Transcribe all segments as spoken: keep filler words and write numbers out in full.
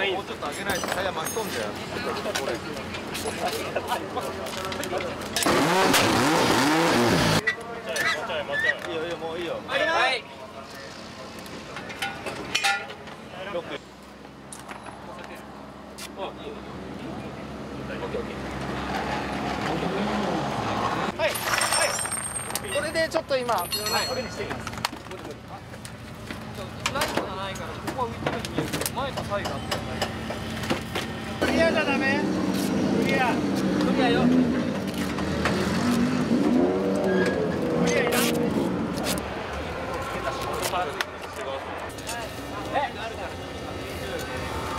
ない。もうちょっと上げないとタイヤ巻き込んじゃう。いいよいいよ、もういいよ。はい、これでちょっと今これにしてみます。ライトがないからここは浮いてるように見えるけど、前とサイがあってない。クリアじゃダメ？クリア。クリアよ。クリアいらん。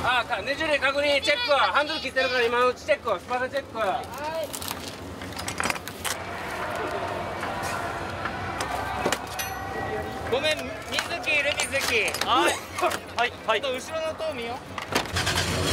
ああ、ネジ類確認チェック。ハンドル切ってるから今のうちチェック。スパダチェック。はい。ごめん、水木いる水木。はいはいはい。後ろの塔見よう。